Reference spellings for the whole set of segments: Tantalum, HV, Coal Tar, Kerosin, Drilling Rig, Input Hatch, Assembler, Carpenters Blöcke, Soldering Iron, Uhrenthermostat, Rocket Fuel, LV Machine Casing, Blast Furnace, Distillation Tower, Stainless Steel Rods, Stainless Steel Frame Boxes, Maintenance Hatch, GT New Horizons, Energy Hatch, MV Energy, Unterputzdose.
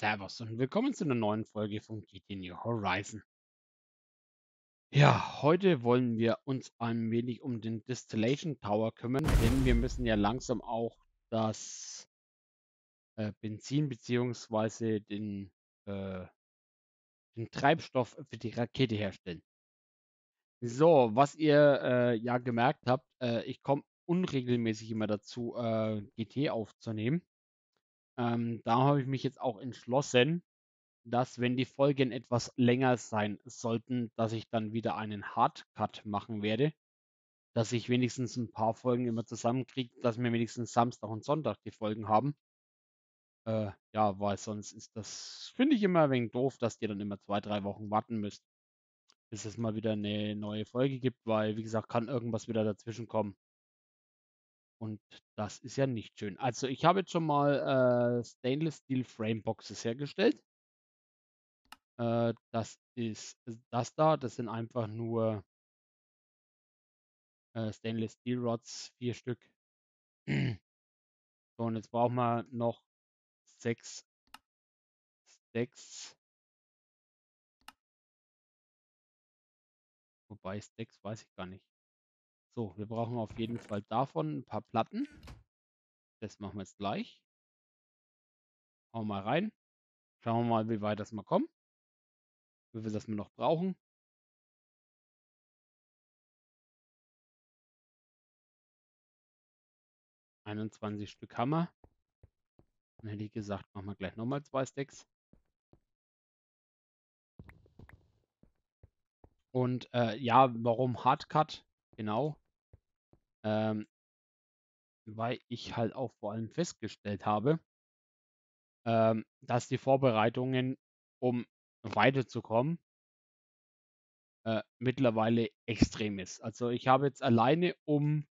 Servus und willkommen zu einer neuen Folge von GT New Horizons. Ja, heute wollen wir uns ein wenig um den Distillation Tower kümmern, denn wir müssen ja langsam auch das Benzin bzw. den Treibstoff für die Rakete herstellen. So, was ihr ja gemerkt habt, ich komme unregelmäßig immer dazu, GT aufzunehmen. Da habe ich mich jetzt auch entschlossen, dass, wenn die Folgen etwas länger sein sollten, dass ich dann wieder einen Hardcut machen werde, dass ich wenigstens ein paar Folgen immer zusammenkriege, dass wir wenigstens Samstag und Sonntag die Folgen haben. Ja, weil sonst ist das, finde ich, immer ein wenig doof, dass ihr dann immer 2-3 Wochen warten müsst, bis es mal wieder eine neue Folge gibt, weil, wie gesagt, kann irgendwas wieder dazwischen kommen. Und das ist ja nicht schön. Also ich habe jetzt schon mal Stainless Steel Frame Boxes hergestellt. Das ist das da. Das sind einfach nur Stainless Steel Rods, 4 Stück. So, und jetzt brauchen wir noch 6 Stacks. Wobei Stacks weiß ich gar nicht. So, wir brauchen auf jeden Fall davon ein paar Platten. Das machen wir jetzt gleich. Hauen wir mal rein. Schauen wir mal, wie weit das mal kommt. Wie viel das wir noch brauchen. . 21 Stück haben wir. Dann hätte ich gesagt, machen wir gleich nochmal 2 Stacks. Und ja, warum Hardcut? Genau. Weil ich halt auch vor allem festgestellt habe, dass die Vorbereitungen, um weiterzukommen, mittlerweile extrem ist. Also ich habe jetzt alleine um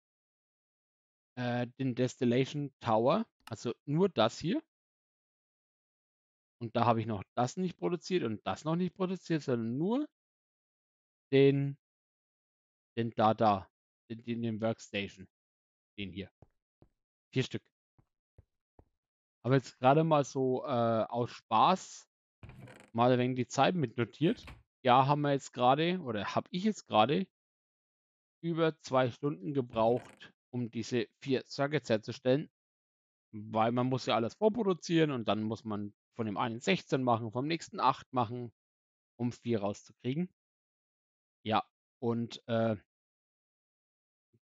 den Distillation Tower, also nur das hier, und da habe ich noch das nicht produziert und das noch nicht produziert, sondern nur den Workstation, den hier. 4 Stück. Habe jetzt gerade mal so aus Spaß mal ein wenig die Zeit mitnotiert. Ja, haben wir jetzt gerade, oder habe ich jetzt gerade über 2 Stunden gebraucht, um diese 4 Circuits herzustellen, weil man muss ja alles vorproduzieren und dann muss man von dem einen 16 machen, vom nächsten 8 machen, um 4 rauszukriegen. Ja, und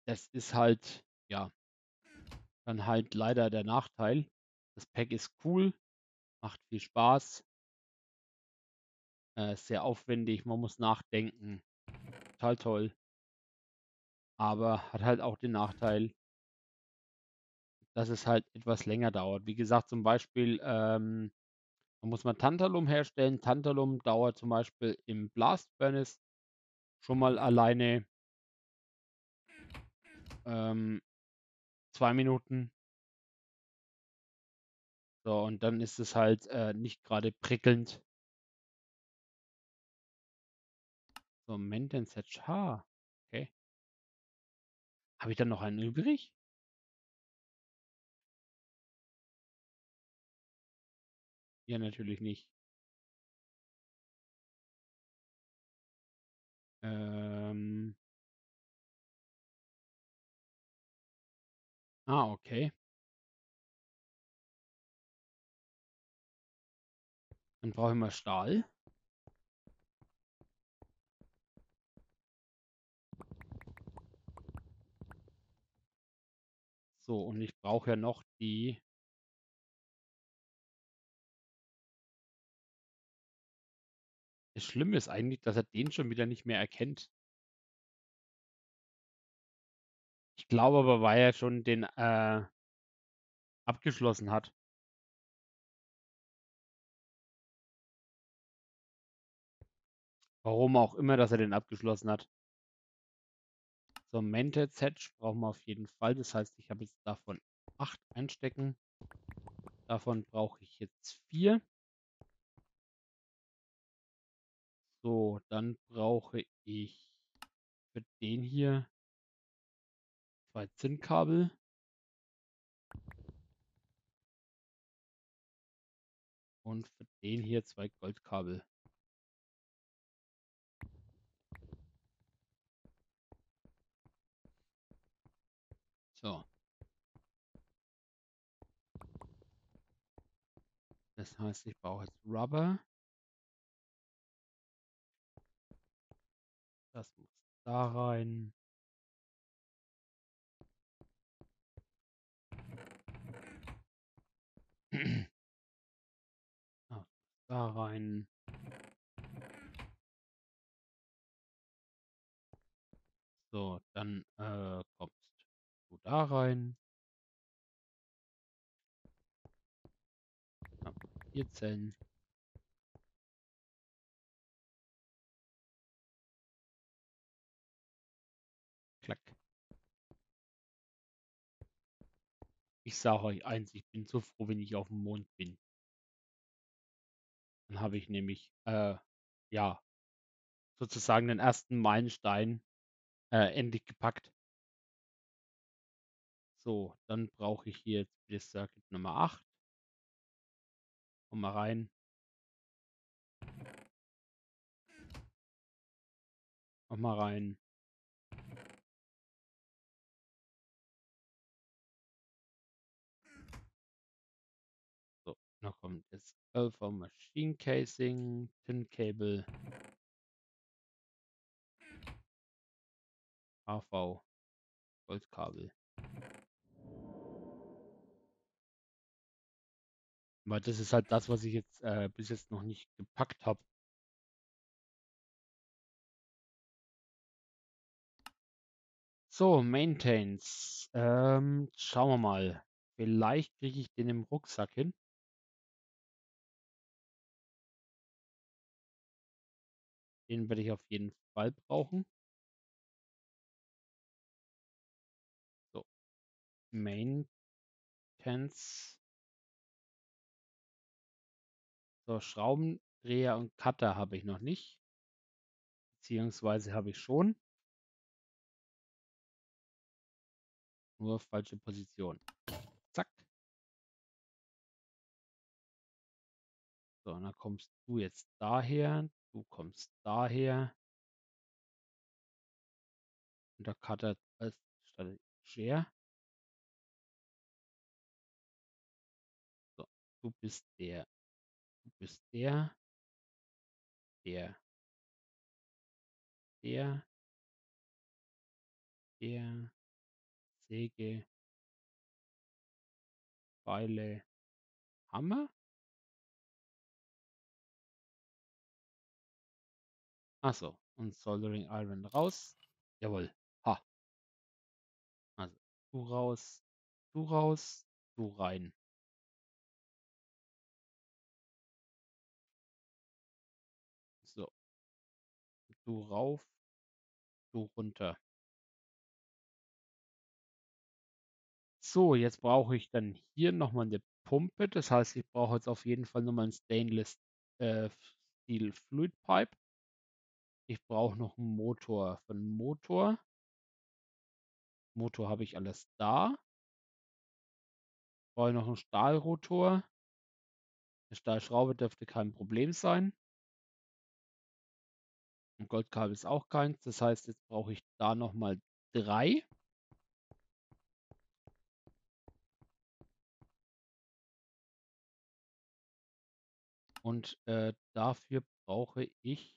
das ist halt, ja, dann halt leider der Nachteil. Das Pack ist cool, macht viel Spaß, sehr aufwendig, man muss nachdenken, total toll. Aber hat halt auch den Nachteil, dass es halt etwas länger dauert. Wie gesagt, zum Beispiel, da muss man Tantalum herstellen. Tantalum dauert zum Beispiel im Blast Furnace schon mal alleine 2 Minuten. So, und dann ist es halt nicht gerade prickelnd. So, Maintenance Hatch. Okay. Habe ich dann noch einen übrig? Ja, natürlich nicht. Okay. Dann brauche ich mal Stahl. So, und ich brauche ja noch die... Das Schlimme ist eigentlich, dass er den schon wieder nicht mehr erkennt. Ich glaube aber, weil er schon den abgeschlossen hat. Warum auch immer, dass er den abgeschlossen hat. So, Maintenance Hatch brauchen wir auf jeden Fall. Das heißt, ich habe jetzt davon 8 einstecken. Davon brauche ich jetzt 4. So, dann brauche ich für den hier 2 Zinnkabel. und für den hier 2 Goldkabel. So. Das heißt, ich brauche jetzt Rubber. Das muss da rein. Da rein. So, dann kommst du da rein. Dann Papierzellen. Klack. Ich sage euch eins, ich bin so froh, wenn ich auf dem Mond bin. Dann habe ich nämlich, ja, sozusagen den ersten Meilenstein endlich gepackt. So, dann brauche ich hier jetzt das Circuit Nummer 8. Komm mal rein. Komm mal rein. So, dann kommt jetzt LV Machine Casing, Tin Cable, AV, Goldkabel. Weil das ist halt das, was ich jetzt bis jetzt noch nicht gepackt habe. So, Maintenance. Schauen wir mal. Vielleicht kriege ich den im Rucksack hin. Den werde ich auf jeden Fall brauchen. So. Maintenance. So, Schraubendreher und Cutter habe ich noch nicht. Beziehungsweise habe ich schon. Nur falsche Position. Zack. So, und dann kommst du jetzt daher. Du kommst daher. Und der Cutter als Share. So, du bist der. Du bist der. Der. Der. Der. Säge. Beile. Hammer. Achso, und Soldering Iron raus. Jawohl. Ha. Also, du raus, du raus, du rein. So. Du rauf, du runter. So, jetzt brauche ich dann hier nochmal eine Pumpe. Das heißt, ich brauche jetzt auf jeden Fall nochmal einen Stainless Steel Fluid Pipe. Ich brauche noch einen Motor. Für einen Motor. Motor habe ich alles da. Ich brauche noch einen Stahlrotor. Eine Stahlschraube dürfte kein Problem sein. Ein Goldkabel ist auch keins. Das heißt, jetzt brauche ich da nochmal 3. Und dafür brauche ich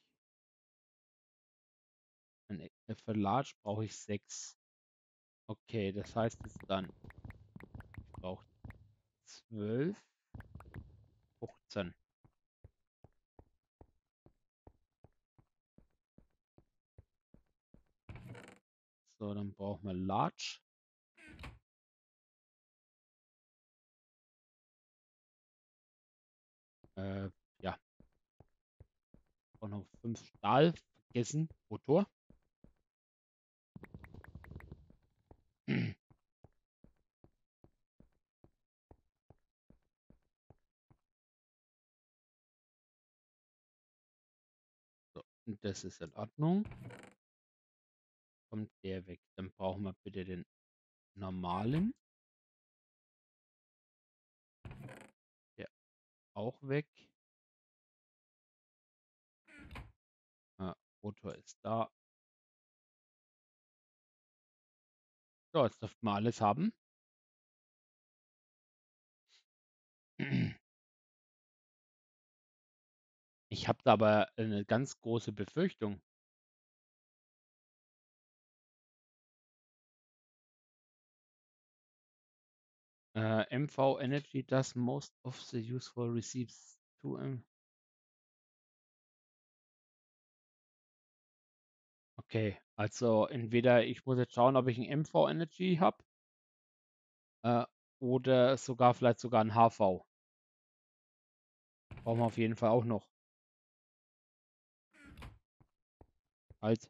für Large brauche ich 6. Okay, das heißt jetzt dann, ich brauche 12, 15. So, dann brauchen wir Large. Ja. Ich brauche noch 5 Stahl, vergessen, Motor. So, und das ist in Ordnung. Kommt der weg. Dann brauchen wir bitte den normalen. Der auch weg. Ja, Motor ist da. So, jetzt dürften wir alles haben. Ich habe da aber eine ganz große Befürchtung. MV Energy does most of the useful receives to Okay, also entweder ich muss jetzt schauen, ob ich ein MV Energy habe oder sogar vielleicht sogar ein HV. Brauchen wir auf jeden Fall auch noch. Halt.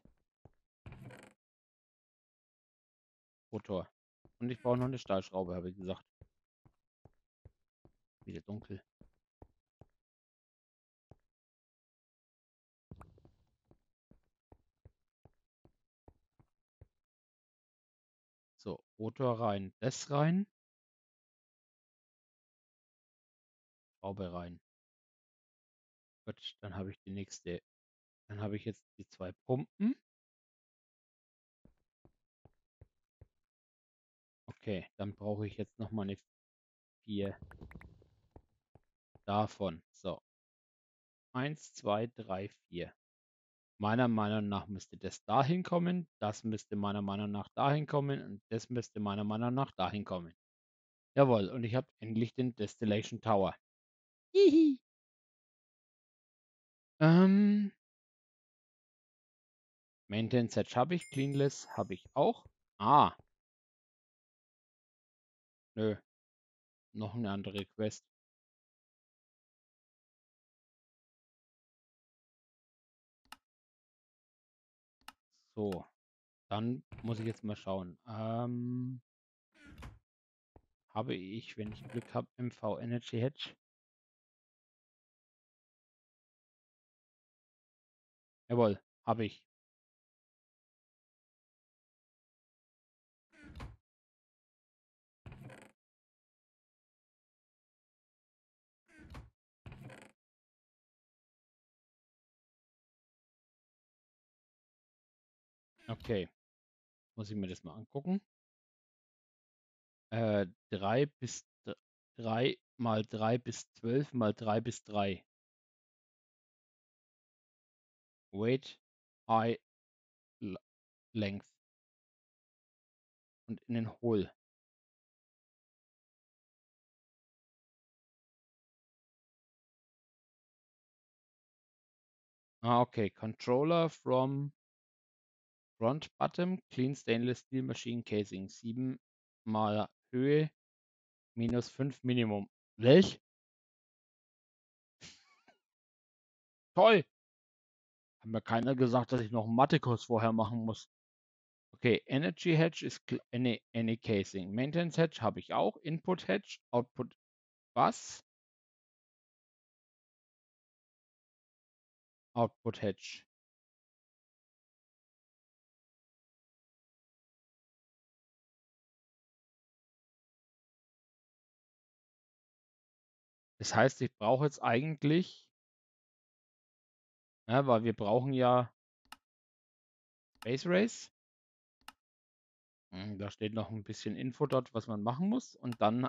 Rotor. Und ich brauche noch eine Stahlschraube, habe ich gesagt. Wieder dunkel. So, Rotor rein, das rein. Schraube rein. Gut, dann habe ich die nächste. Dann habe ich jetzt die zwei Pumpen. Okay, dann brauche ich jetzt nochmal eine 4 davon. So. 1, 2, 3, 4. Meiner Meinung nach müsste das dahin kommen. Das müsste meiner Meinung nach dahin kommen. Und das müsste meiner Meinung nach dahin kommen. Jawohl, und ich habe endlich den Distillation Tower. Hihi. Maintenance Hatch habe ich. Cleanless habe ich auch. Ah. Nö. Noch eine andere Quest. So. Dann muss ich jetzt mal schauen. Habe ich, wenn ich Glück habe, MV Energy Hatch? Jawohl, habe ich. Okay, muss ich mir das mal angucken. 3 mal 3 bis 12 mal 3 bis 3. Weight, High, Length. Und in den Hole. Ah, okay. Controller from Front Bottom, Clean Stainless Steel Machine Casing. 7 mal Höhe, minus 5 Minimum. Welch? Toll! Hat mir keiner gesagt, dass ich noch einen Mathekurs vorher machen muss. Okay, Energy Hatch ist any Casing. Maintenance Hatch habe ich auch. Input Hatch, Output was? Output Hatch. Das heißt, ich brauche jetzt eigentlich, ja, weil wir brauchen ja Base Race. Da steht noch ein bisschen Info dort, was man machen muss. Und dann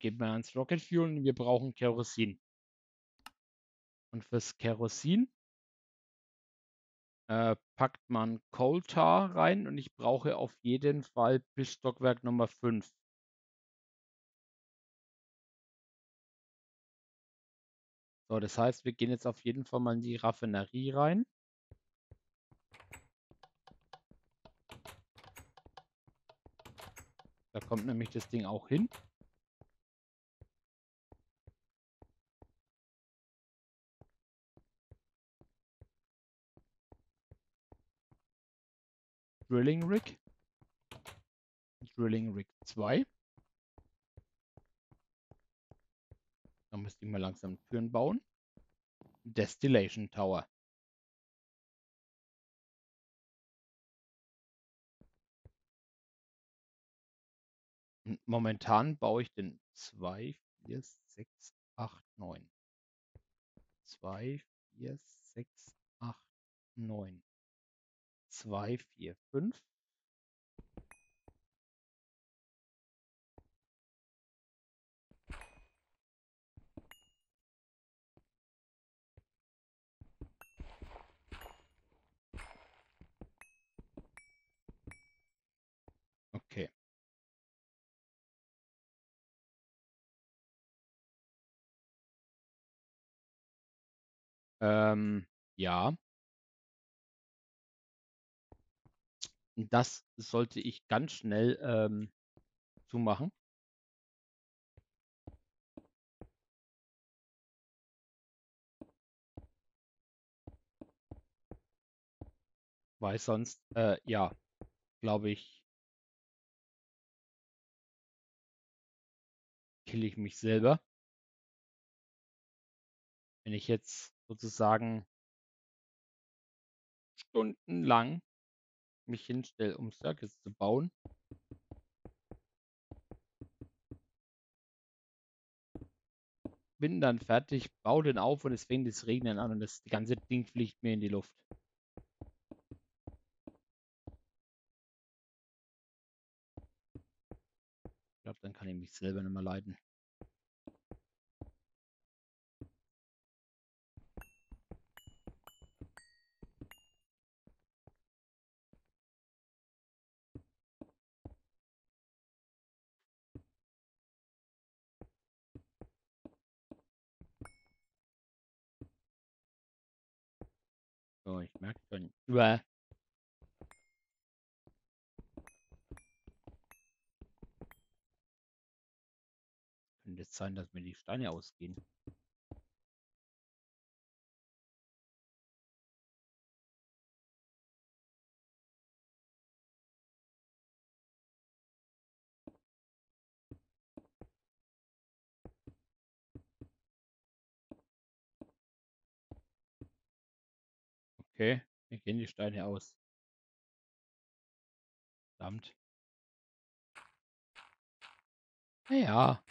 geht man ans Rocket Fuel und wir brauchen Kerosin. Und fürs Kerosin packt man Coal Tar rein und ich brauche auf jeden Fall bis Stockwerk Nummer 5. So, das heißt, wir gehen jetzt auf jeden Fall mal in die Raffinerie rein. Da kommt nämlich das Ding auch hin. Drilling Rig. Drilling Rig 2. Da müsste ich mal langsam Türen bauen. Distillation Tower. Und momentan baue ich den 2, 4, 6, 8, 9. 2, 4, 6, 8, 9. 2, 4, 5. Okay. Ja. Das sollte ich ganz schnell zumachen. Weil sonst, ja, glaube ich, kille ich mich selber. Wenn ich jetzt sozusagen stundenlang mich hinstelle, um Circuits zu bauen. Bin dann fertig, baue den auf und es fängt das Regnen an und das ganze Ding fliegt mir in die Luft. Ich glaube, dann kann ich mich selber nicht mehr leiden. So, ich merke schon, über könnte es sein, dass mir die Steine ausgehen. Okay, wir gehen die Steine aus. Verdammt. Naja.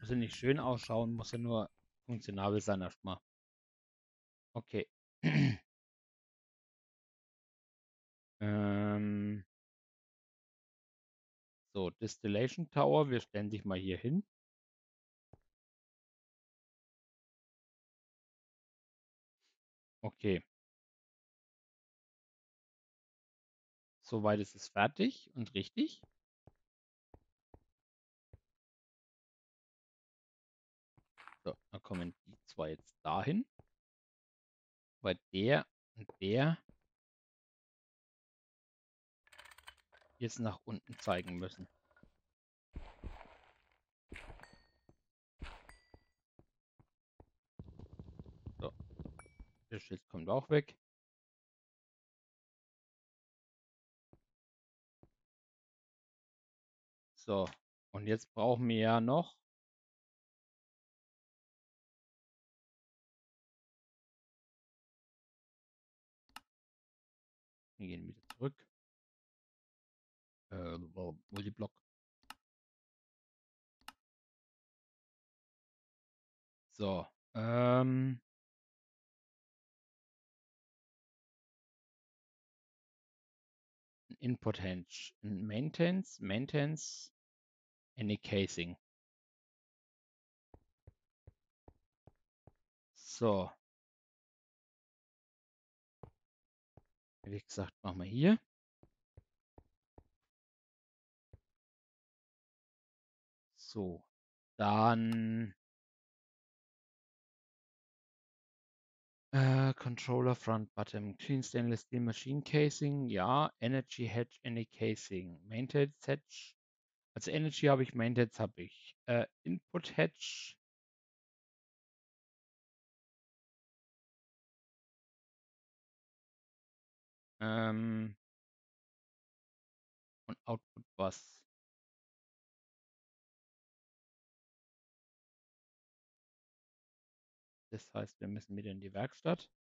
Muss ja nicht schön ausschauen, muss ja nur funktionabel sein erstmal. Okay. So, Distillation Tower, wir stellen dich mal hier hin. Okay. Soweit ist es fertig und richtig. So, dann kommen die zwei jetzt dahin. Bei der und der jetzt nach unten zeigen müssen. Der Schild kommt auch weg. So, und jetzt brauchen wir ja noch wir gehen wieder zurück. Multiblock. So, Input Hatch, Maintenance, Energy Casing. So. Wie gesagt, machen wir hier. So. Dann Controller Front Bottom, Clean Stainless Steel Machine Casing, ja, Energy Hatch, Any Casing, Maintenance Hatch, also Energy habe ich, Maintenance habe ich, Input Hatch, und Output was? Das heißt, wir müssen wieder in die Werkstatt.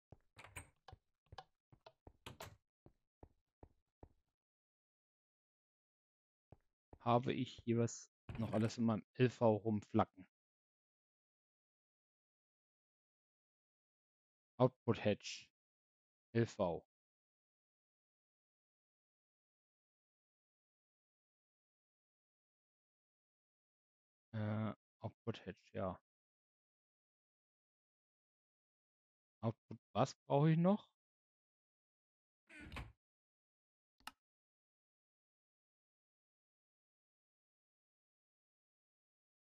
Habe ich hier was noch alles in meinem LV rumflacken? Output Hatch. LV. Output Hatch, ja. Output, was brauche ich noch?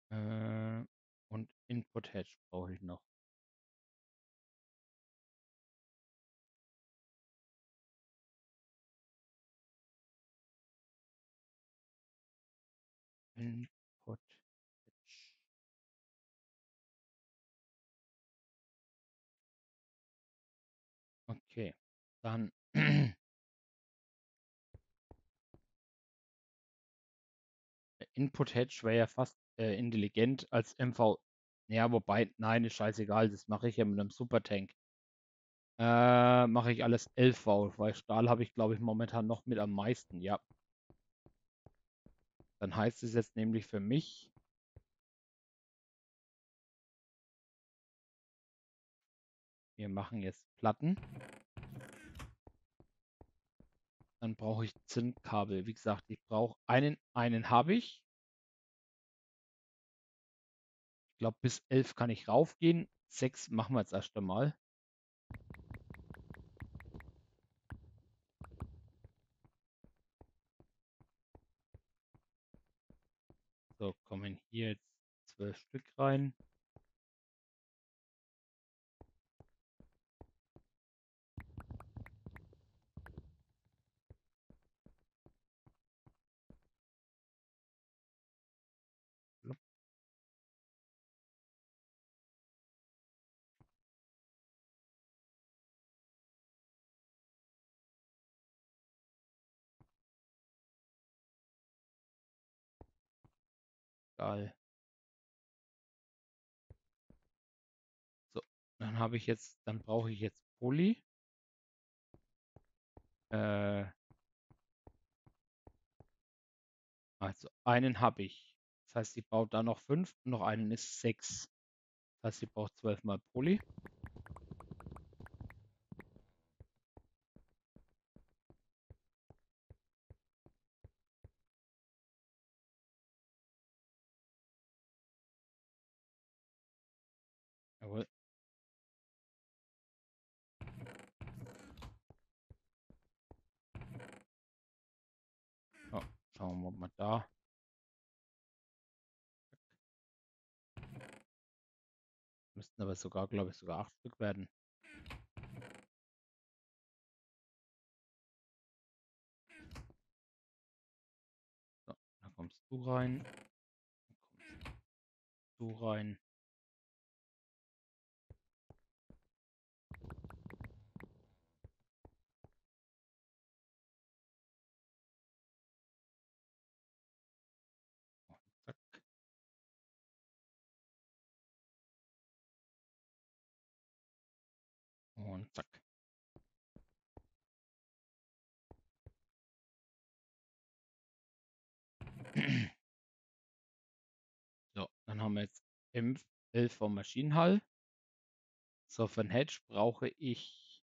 Und Input Hatch brauche ich noch. Input Hatch. Okay, dann Input Hatch wäre ja fast intelligent als MV. Ja, wobei, nein, ist scheißegal, das mache ich ja mit einem Supertank. Mache ich alles LV, weil Stahl habe ich, glaube ich, momentan noch mit am meisten, ja. Dann heißt es jetzt nämlich für mich, wir machen jetzt Platten. Dann brauche ich Zinnkabel. Wie gesagt, ich brauche einen habe ich. Ich glaube, bis 11 kann ich raufgehen. 6 machen wir jetzt erst einmal. So, kommen hier jetzt 12 Stück rein. So, dann habe ich jetzt, dann brauche ich jetzt Poly. Also einen habe ich. Das heißt, sie baut da noch 5 und noch einen ist 6. Das heißt, sie braucht 12 mal Poly. Oh, schauen wir mal da. Müssten aber sogar, glaube ich, sogar 8 Stück werden. So, da kommst du rein. Da kommst du rein. Und zack. So, dann haben wir jetzt M11 vom Maschinenhall. So, für den Hedge brauche ich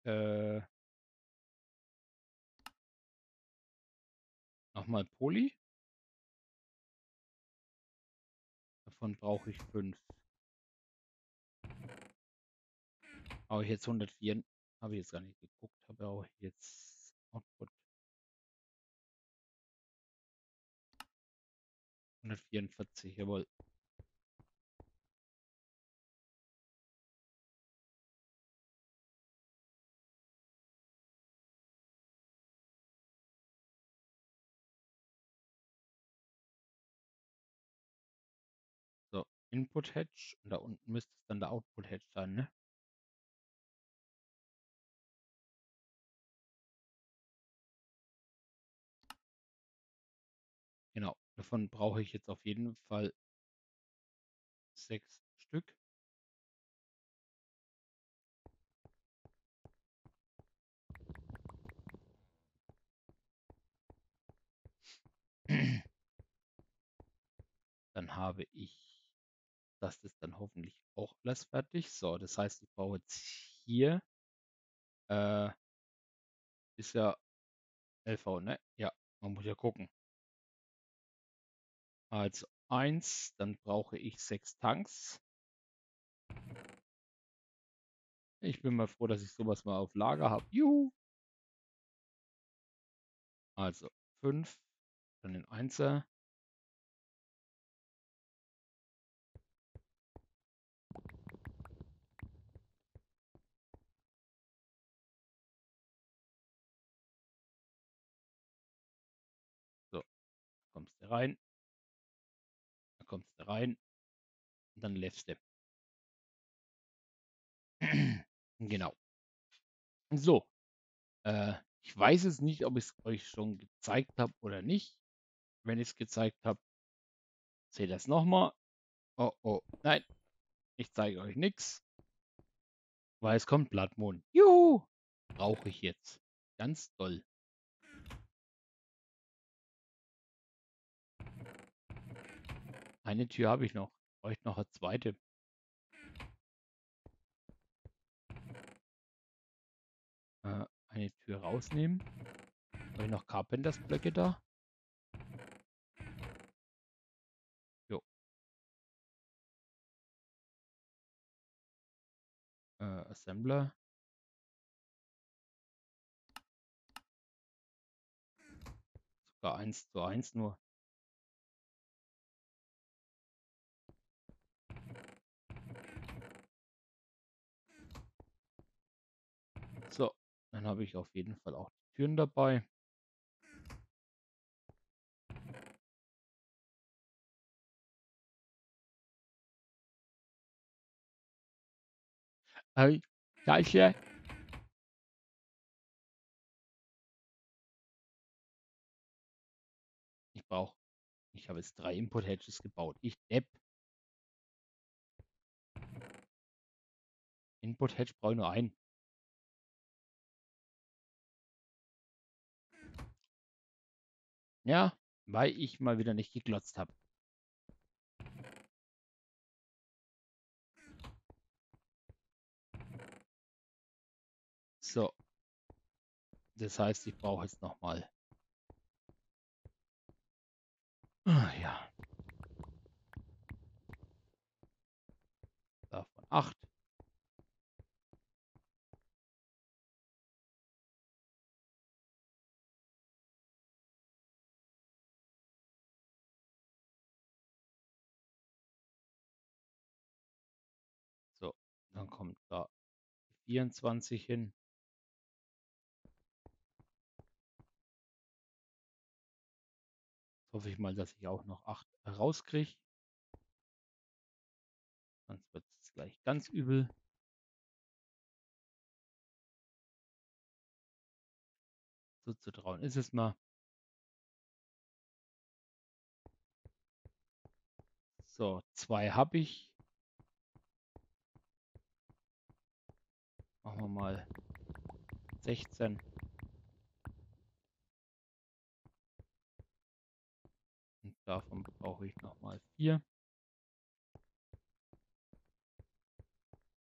nochmal Poly. Davon brauche ich 5. Habe ich jetzt 104, habe ich jetzt gar nicht geguckt, habe auch jetzt Output 144, jawohl. So, Input Hatch und da unten müsste es dann der Output Hatch sein, ne? Genau, davon brauche ich jetzt auf jeden Fall 6 Stück. Dann habe ich, das ist dann hoffentlich auch alles fertig. So, das heißt, ich brauche jetzt hier Ist ja LV, ne? Ja, man muss ja gucken. Also 1, dann brauche ich 6 Tanks. Ich bin mal froh, dass ich sowas mal auf Lager habe. Juhu! Also 5, dann den 1er. So, kommst du rein. Da kommst du rein. Und dann lässt du. Genau. So. Ich weiß es nicht, ob ich es euch schon gezeigt habe oder nicht. Wenn ich es gezeigt habe, seht das nochmal. Oh, oh, nein. Ich zeige euch nichts. Weil es kommt Blattmond. Juhu! Brauche ich jetzt. Ganz toll. Eine Tür habe ich noch. Ich bräuchte noch eine zweite. Eine Tür rausnehmen. Habe ich noch Carpenters Blöcke da? Jo. Assembler. Sogar 1:1 nur. So. Dann habe ich auf jeden Fall auch die Türen dabei. Da ist ja. Ich habe jetzt 3 Input Hatches gebaut. Ich Depp. Input Hatch brauche ich nur einen. Ja, weil ich mal wieder nicht geglotzt habe. So. Das heißt, ich brauche jetzt nochmal. Ah, ja. Davon 8. Dann kommt da 24 hin. Jetzt hoffe ich mal, dass ich auch noch 8 rauskriege. Sonst wird es gleich ganz übel. So zu trauen ist es mal. So, 2 habe ich. Machen wir mal 16. Und davon brauche ich nochmal 4.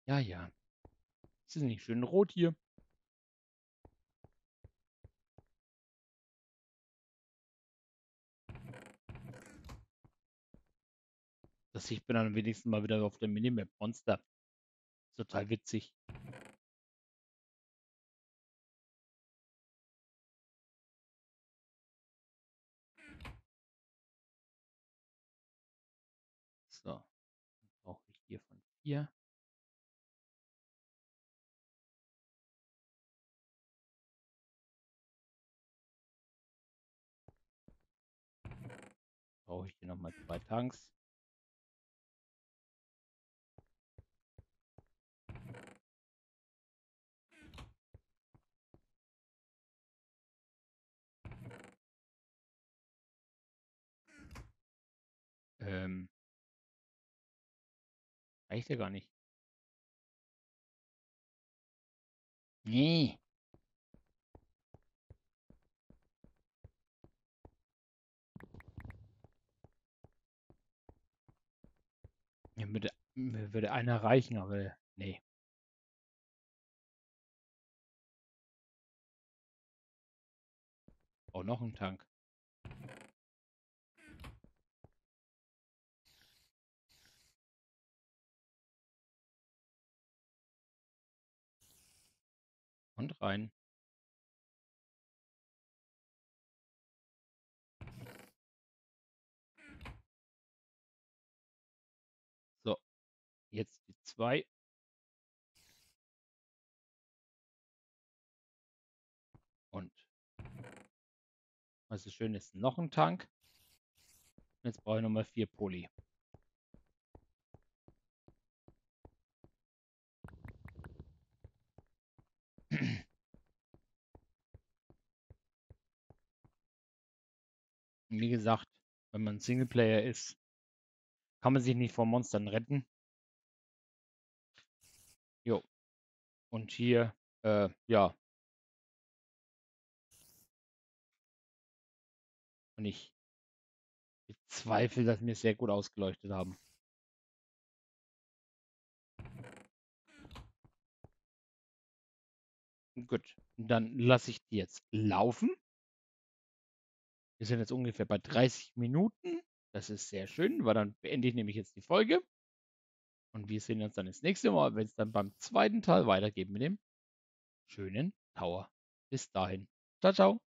Ja, ja. Ist es nicht schön rot hier? Das ich bin dann wenigstens mal wieder auf der Minimap Monster. Total witzig. So, dann brauche ich hier von 4. Brauche ich hier nochmal 2 Tanks. Reicht ja gar nicht. Nee. Mir würde einer reichen, aber nee. Oh, noch ein Tank. Und rein. So, jetzt die zwei. Und was ist schön ist, noch ein Tank. Jetzt brauche ich nochmal 4 Poly. Wie gesagt, wenn man Singleplayer ist, kann man sich nicht vor Monstern retten. Jo. Und hier, ja. Und ich bezweifle, dass wir es sehr gut ausgeleuchtet haben. Gut, dann lasse ich die jetzt laufen. Wir sind jetzt ungefähr bei 30 Minuten. Das ist sehr schön, weil dann beende ich nämlich jetzt die Folge. Und wir sehen uns dann das nächste Mal, wenn es dann beim zweiten Teil weitergeht mit dem schönen Tower. Bis dahin. Ciao, ciao.